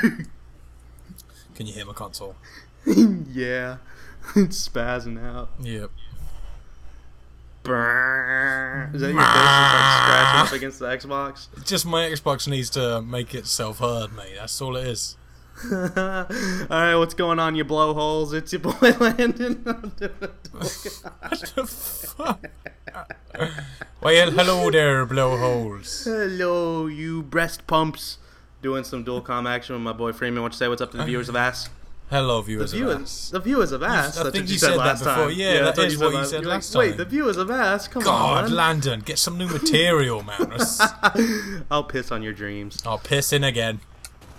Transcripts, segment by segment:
Can you hear my console? Yeah. It's spazzing out. Yep. Is that your bass like scratching up against the Xbox? It's just my Xbox needs to make itself heard, mate. That's all it is. Alright, what's going on, you blowholes? It's your boy Landon. What the fuck? Well, hello there, blowholes. Hello, you breast pumps. Doing some dual comm action with my boy Freeman. What you say? What's up to the viewers of ass? Hello, viewers of ass. The viewers of ass. I think you said that before. Yeah, that is what you said last time. Wait, the viewers of ass? Come on. God, Landon, get some new material, man. I'll piss on your dreams. I'll piss in again.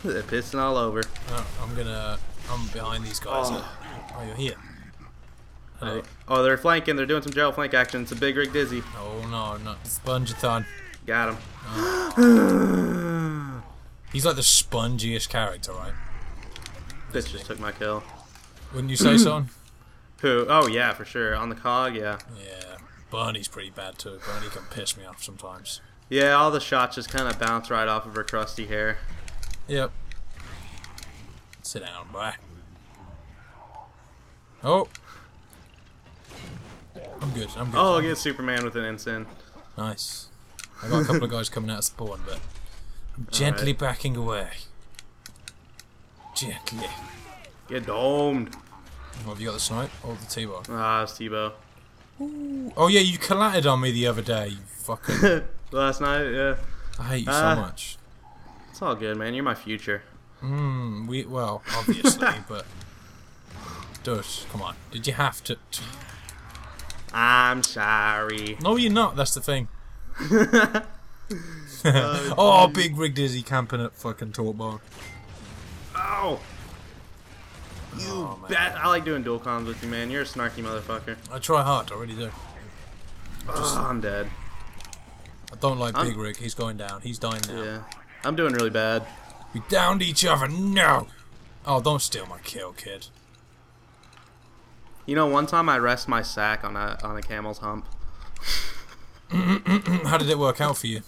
They're pissing all over. Oh, I'm behind these guys. Oh, you're here. Hello. Right. Oh, they're flanking. They're doing some Gerald flank action. It's a big rig dizzy. Oh, no, not Spongeton. Got him. Oh. He's like the spongiest character, right? This just took my kill. Wouldn't you say, son? Who? Oh, yeah, for sure. On the cog, yeah. Yeah. Bernie's pretty bad, too. Bernie can piss me off sometimes. Yeah, all the shots just kind of bounce right off of her crusty hair. Yep. Sit down, boy. Oh. I'm good. Oh, I'll get Superman with an ensign. Nice. I got a couple of guys coming out of spawn, but I'm gently backing away. Gently. Get domed. What, have you got the snipe or the t-bow? Ah, it's t-bow. Oh yeah, you collided on me the other day, you fucking... Last night, yeah. I hate you so much. It's all good, man. You're my future. Well, obviously, but... Dude, come on. Did you have to... I'm sorry. No, you're not. That's the thing. Oh, big rig dizzy camping at fucking talk bar. Ow! You bet. I like doing dual comms with you, man. You're a snarky motherfucker. I try hard. I really do. I'm dead. I don't like big rig. He's going down. He's dying now. Yeah. I'm doing really bad. We downed each other. No! Oh, don't steal my kill, kid. You know, one time I rest my sack on a camel's hump. How did it work out for you?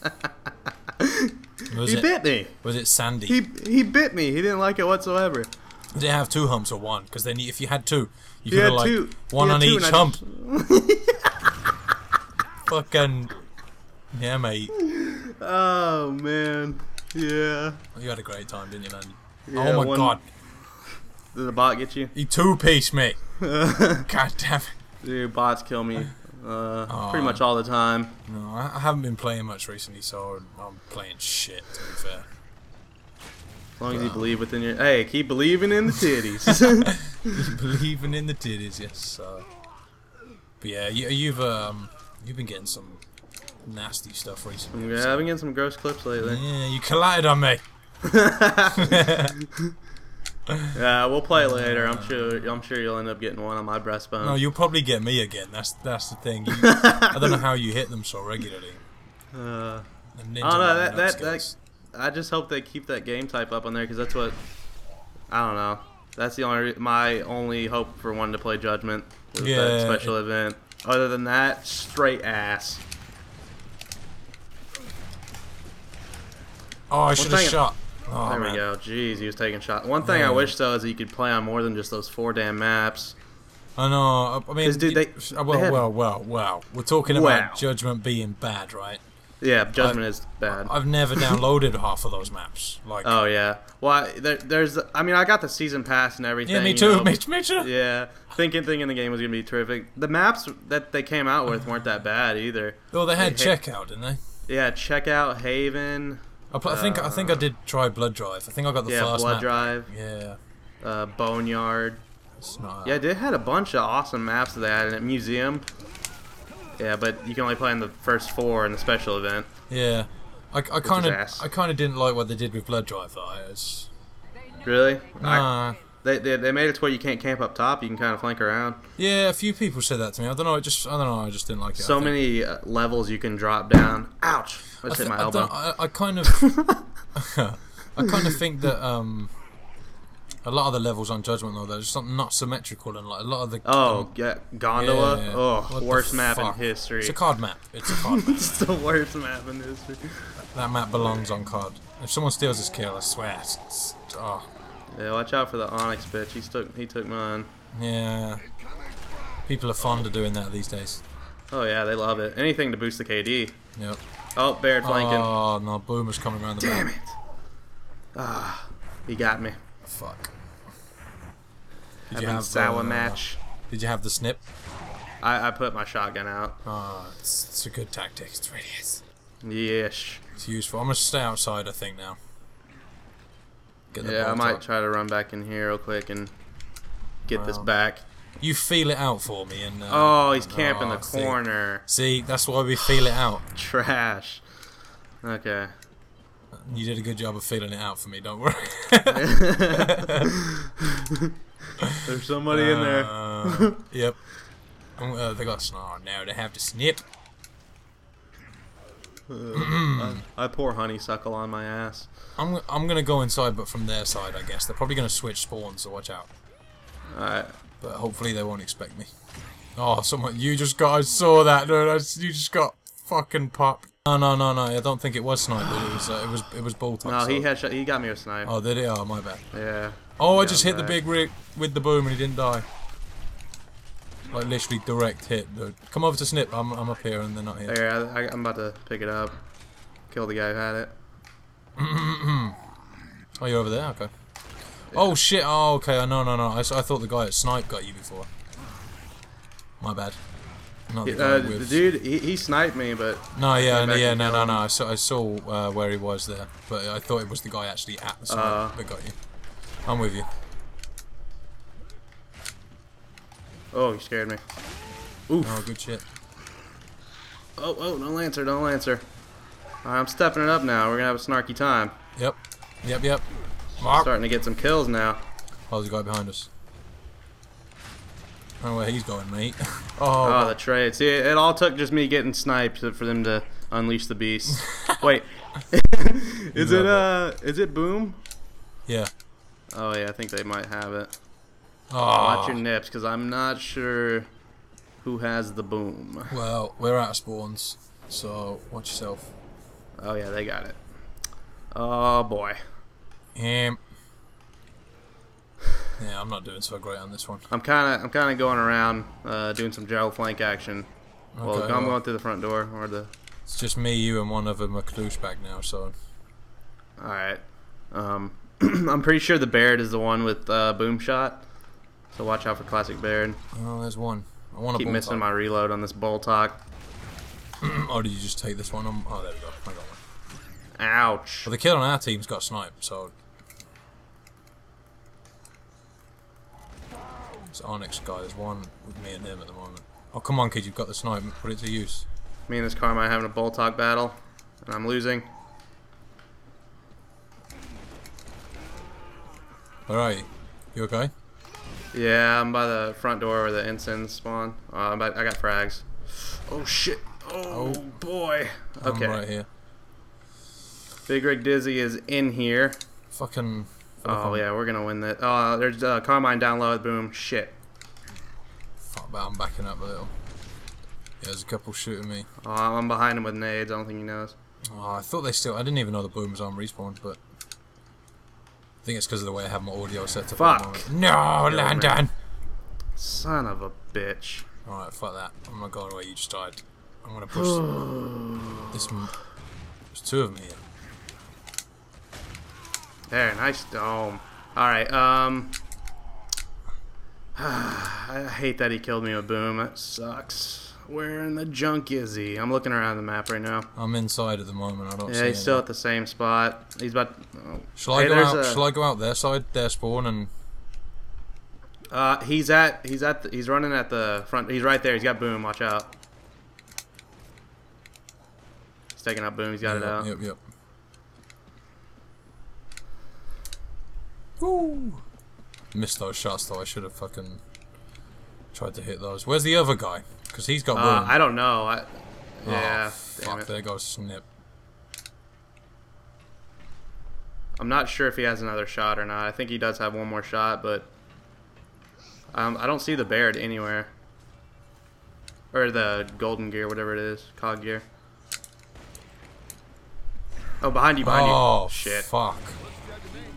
He bit me. Was it sandy? He bit me. He didn't like it whatsoever. Did it have two humps or one? Because then if you had two, you could have like two. One on each hump. Fucking... Yeah, mate. Oh, man. Yeah. You had a great time, didn't you, man? Yeah, oh, my God. Did the bot get you? He two-pieced me. God damn it. Dude, bots kill me pretty much all the time. No, I haven't been playing much recently, so I'm playing shit, to be fair. As long as you believe within your... Hey, keep believing in the titties. Keep believing in the titties, yes. But yeah, you've been getting some... nasty stuff recently. Yeah, I've been getting some gross clips lately. Yeah, you collided on me. Yeah, we'll play later. I'm sure you'll end up getting one on my breastbone. No, you'll probably get me again. That's the thing. I don't know how you hit them so regularly. I just hope they keep that game type up on there because that's what. I don't know. That's the only my only hope for one to play Judgment. Yeah, that special event. Other than that, straight ass. Oh, I should have shot. Oh, there we go. Jeez, he was taking shots. One thing I wish, though, is that you could play on more than just those four damn maps. I know. I mean, dude, well. We're talking about Judgment being bad, right? Yeah, Judgment is bad. I've never downloaded half of those maps. Like, oh, yeah. Well, there's... I mean, I got the season pass and everything. Yeah, me too. You know, me too. Yeah. Thinking the game was going to be terrific. The maps that they came out with weren't that bad, either. Well, they had Checkout, didn't they? Yeah, Checkout, Haven... I think I did try Blood Drive. I think I got the first Blood Drive. Yeah. Boneyard. Yeah, they had a bunch of awesome maps that they had in Museum. Yeah, but you can only play in the first four in the special event. Yeah. I kind of didn't like what they did with Blood Drive though. Really? Nah. They made it to where you can't camp up top. You can kind of flank around. Yeah, a few people said that to me. I just didn't like it. So many levels you can drop down. Ouch! I just hit my elbow. I kind of think that a lot of the levels on Judgment though, they're just not symmetrical and like a lot of the. Gondola. Yeah. Oh, worst map in history. It's a card map. It's a card map. It's the worst map in history. That map belongs on card. If someone steals this kill, I swear. Oh. Yeah, watch out for the Onyx bitch. He took mine. Yeah. People are fond of doing that these days. Oh yeah, they love it. Anything to boost the KD. Yep. Oh, Baird flanking. Oh no, Boomer's coming around the back. Damn it. Ah, he got me. Fuck. Did you have sour match? Did you have the snip? I put my shotgun out. Oh, it's a good tactic. It really is. Yes. It's useful. I'm gonna stay outside, I think now. Yeah, I might try to run back in here real quick and get this back. You feel it out for me, and oh, he's camping the corner. See, that's why we feel it out. Trash. Okay. You did a good job of feeling it out for me. Don't worry. There's somebody in there. Yep. They got snarl now. They have to snip. I pour honeysuckle on my ass. I'm gonna go inside, but from their side, I guess they're probably gonna switch spawns. So watch out. All right. But hopefully they won't expect me. Oh, someone! You just got—I saw that. No, you just got fucking popped. No. I don't think it was snipe. It was Bulltock. No, he had. He got me with snipe. Oh, did he? Oh, my bad. Yeah. Oh, I just hit the big rig with the boom, and he didn't die. Like literally direct hit. Come over to snip. I'm up here, and they're not here. Yeah, I'm about to pick it up. Kill the guy who had it. Oh, you're over there. Okay. Oh shit! Oh, okay. No. I thought the guy at snipe got you before. My bad. The dude, he sniped me, but no, no. I saw where he was there, but I thought it was the guy actually at the snipe that got you. I'm with you. Oh, you scared me. Oof. Oh, good shit. Oh, don't answer. All right, I'm stepping it up now. We're gonna have a snarky time. Yep. Starting to get some kills now. Oh, there's a guy behind us. I don't know where he's going, mate. Oh, the trade. See, it all took just me getting sniped for them to unleash the beast. Wait. Is it boom? Yeah. Oh, yeah, I think they might have it. Oh. Watch your nips, because I'm not sure who has the boom. Well, we're out of spawns, so watch yourself. Oh, yeah, they got it. Oh, boy. Yeah, I'm not doing so great on this one. I'm kind of going around, doing some Gerald flank action. Okay, well, I'm going through the front door or the. It's just me, you, and one of them are douchebag now. So. All right. I'm pretty sure the Baird is the one with boom shot. So watch out for classic Baird. Oh, there's one. I want to keep missing my reload on this Bulltock. Oh, did you just take this one? Oh, there we go. I got one. Ouch. Well, the kid on our team's got sniped, so. It's Onyx guy. There's one with me and him at the moment. Oh, come on, kid. You've got the snipe. Put it to use. Me and this Carmine having a Bulltock battle, and I'm losing. All right. You okay? Yeah, I'm by the front door where the ensign spawn. I got frags. Oh, shit. Oh, boy. Okay. I'm right here. Big Rig Dizzy is in here. Fucking. Oh yeah, we're gonna win that. Oh, there's Carmine down low at boom. Shit. Fuck, but I'm backing up a little. Yeah, there's a couple shooting me. Oh, I'm behind him with nades. I don't think he knows. Oh, I didn't even know the boom was on respawn, but I think it's because of the way I have my audio set up. Fuck. No, Landon. Son of a bitch. All right, fuck that. Oh my god, you just died. I'm gonna push this. There's two of them here. There, nice dome. All right, I hate that he killed me with boom. That sucks. Where in the junk is he? I'm looking around the map right now. I'm inside at the moment. I don't see him. Yeah, he's still at the same spot. He's about. Oh. Shall I go out their side, their spawn, and? He's running at the front. He's right there. He's got boom. Watch out. He's taking out boom. He's got it out. Yep. Woo! Missed those shots though. I should have fucking tried to hit those. Where's the other guy? Because he's got room. I don't know. Yeah. Fuck, there goes snip. I'm not sure if he has another shot or not. I think he does have one more shot, but I don't see the Baird anywhere. Or the golden gear, whatever it is, cog gear. Oh, behind you, behind you. Oh, shit. Fuck.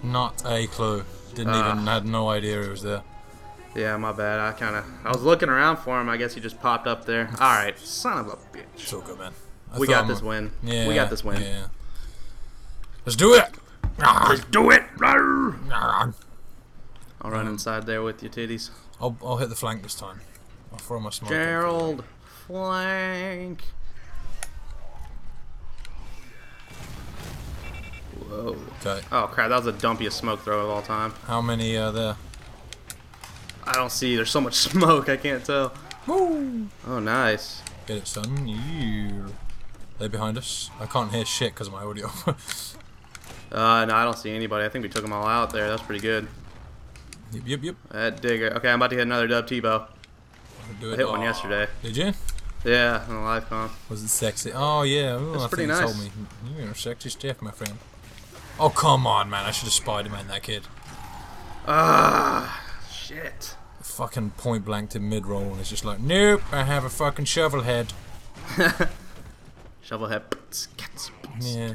Not a clue. Didn't even, had no idea he was there. Yeah, my bad. I was looking around for him. I guess he just popped up there. All right, son of a bitch. It's all good, man. We got this win. Yeah, we got this win. Yeah. Let's do it. Let's do it. I'll run inside there with you, titties. I'll hit the flank this time. I'll throw my smoke. Gerald, flank. Whoa. Okay. Oh, crap. That was the dumpiest smoke throw of all time. How many are there? I don't see. There's so much smoke, I can't tell. Woo! Oh, nice. Get it, son. Yeah. They're behind us. I can't hear shit because of my audio. No, I don't see anybody. I think we took them all out there. That's pretty good. Yep, yep, yep. That digger. Okay, I'm about to hit another dub t-bow. I hit one yesterday. Did you? Yeah, on a live comp. Was it sexy? Oh, yeah. Ooh, it's pretty nice. Told me. You're a sexy stiff, my friend. Oh, come on, man. I should have Spider-Man that kid. Ah, shit. Fucking point blanked in mid-roll, and it's just like, nope, I have a fucking shovel head. Shovel head. Yeah.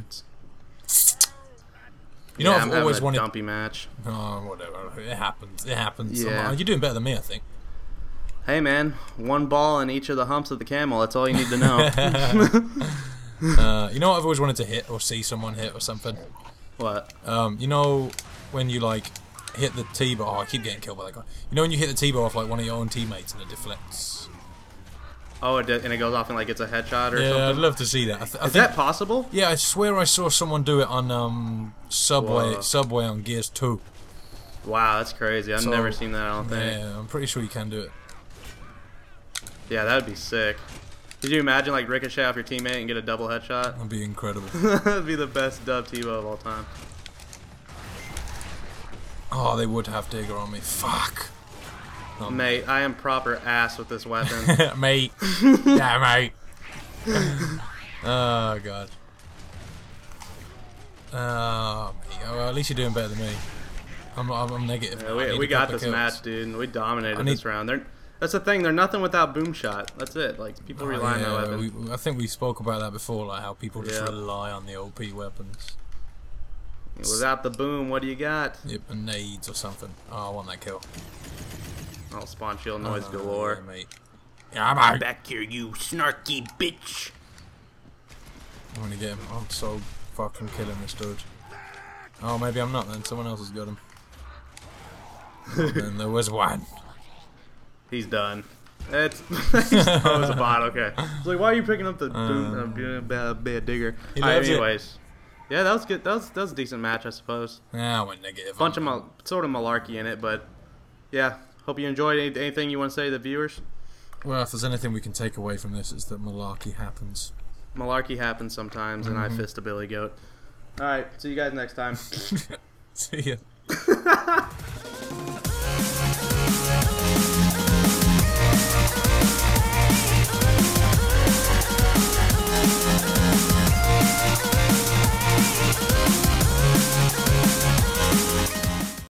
You know, yeah, I've always wanted a dumpy match. Oh, whatever. It happens. It happens. Yeah. You're doing better than me, I think. Hey, man. One ball in each of the humps of the camel. That's all you need to know. You know what I've always wanted to hit or see someone hit or something? What? You know when you, like, hit the t-bow. Oh, I keep getting killed by that guy. You know when you hit the t-bow off, like, one of your own teammates and it deflects? Oh, and it goes off and like it's a headshot or something? Yeah, I'd love to see that. Is that possible? Yeah, I swear I saw someone do it on Subway on Gears 2. Wow, that's crazy. I've never seen that, I don't think. Yeah, I'm pretty sure you can do it. Yeah, that would be sick. Could you imagine like ricochet off your teammate and get a double headshot? That'd be incredible. That'd be the best dub t-bow of all time. Oh, they would have Digger on me. Fuck. Oh, mate, I am proper ass with this weapon. Mate. Yeah, mate. Oh, God. Mate. Well, at least you're doing better than me. I'm negative. Yeah, we got this match, dude. And we dominated this round. That's the thing. They're nothing without boom shot. That's it. Like, people rely on that weapon. I think we spoke about that before, like how people just rely on the OP weapons. Without the boom, what do you got? Yep, and nades or something. Oh, I want that kill. Oh, spawn shield noise galore. Yeah, mate. Yeah, I'm out. Back here, you snarky bitch. I'm gonna get him. I'm so fucking killing this dude. Oh, maybe I'm not then. Someone else has got him. And there was one. He's done. It was a bot, okay. It's like, why are you picking up the boom bad digger? Anyways. Yeah, that was good. That was a decent match, I suppose. Yeah, I went negative. Bunch of sort of malarkey in it, but yeah. Hope you enjoyed. Anything you want to say to the viewers? Well, if there's anything we can take away from this, it's that malarkey happens. Malarkey happens sometimes, and I fist a billy goat. All right, see you guys next time. See ya.